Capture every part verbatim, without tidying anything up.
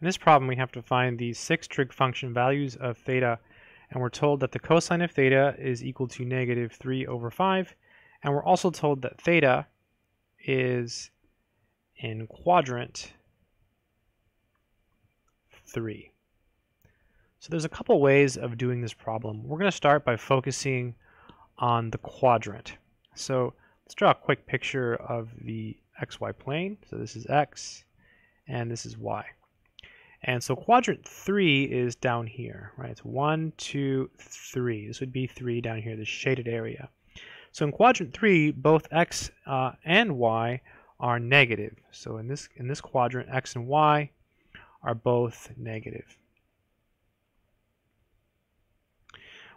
In this problem, we have to find the six trig function values of theta, and we're told that the cosine of theta is equal to negative three over five, and we're also told that theta is in quadrant three. So there's a couple ways of doing this problem. We're going to start by focusing on the quadrant. So let's draw a quick picture of the xy plane. So this is x and this is y. And so quadrant three is down here, right? It's one, two, three. This would be three down here, the shaded area. So in quadrant three, both x uh, and y are negative. So in this in this quadrant, x and y are both negative.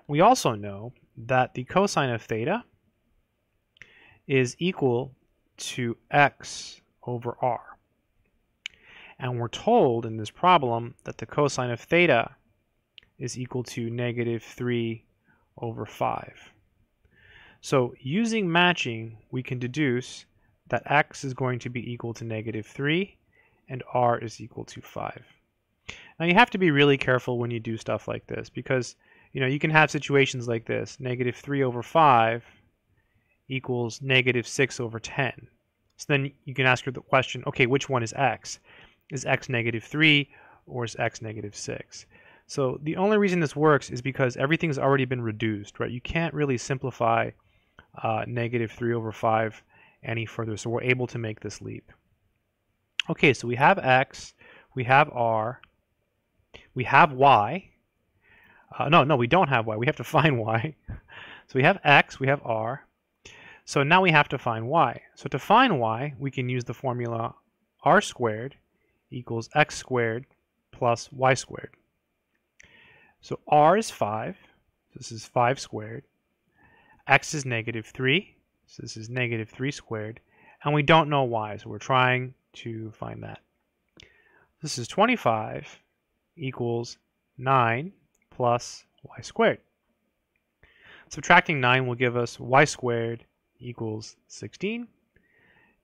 We also know that the cosine of theta is equal to x over r. And we're told in this problem that the cosine of theta is equal to negative three over five. So using matching, we can deduce that x is going to be equal to negative three and r is equal to five. Now you have to be really careful when you do stuff like this, because you know you can have situations like this. Negative three over five equals negative six over ten. So then you can ask the question, okay, which one is x? Is x negative three or is x negative six? So the only reason this works is because everything's already been reduced, right? You can't really simplify uh, negative three over five any further, so we're able to make this leap. Okay, so we have x, we have r, we have y. Uh, no, no, we don't have y. We have to find y. So we have x, we have r. So now we have to find y. So to find y, we can use the formula r squared equals x squared plus y squared. So r is five, so this is five squared. X is negative three, so this is negative three squared. And we don't know y, so we're trying to find that. This is twenty-five equals nine plus y squared. Subtracting nine will give us y squared equals sixteen.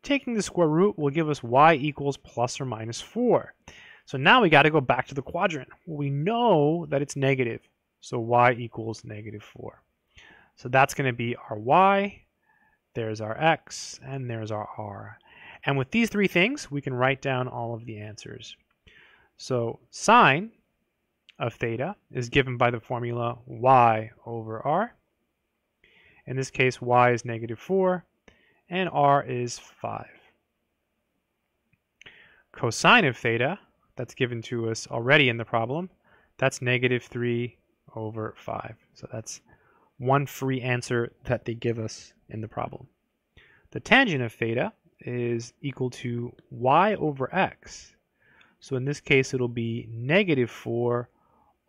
Taking the square root will give us y equals plus or minus four. So now we got to go back to the quadrant. We know that it's negative, so y equals negative four. So that's going to be our y, there's our x, and there's our r. And with these three things, we can write down all of the answers. So sine of theta is given by the formula y over r. In this case, y is negative four. And r is five. Cosine of theta, that's given to us already in the problem, that's negative three over five. So that's one free answer that they give us in the problem. The tangent of theta is equal to y over x. So in this case, it'll be negative four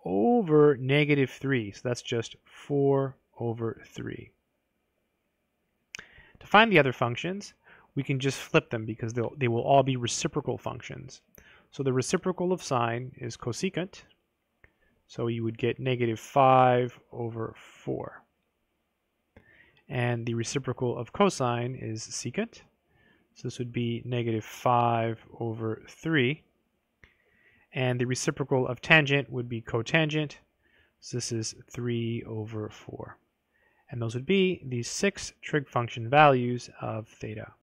over negative three. So that's just four over three. To find the other functions, we can just flip them because they will all be reciprocal functions. So the reciprocal of sine is cosecant, so you would get negative five over four. And the reciprocal of cosine is secant, so this would be negative five over three. And the reciprocal of tangent would be cotangent, so this is three over four. And those would be the six trig function values of theta.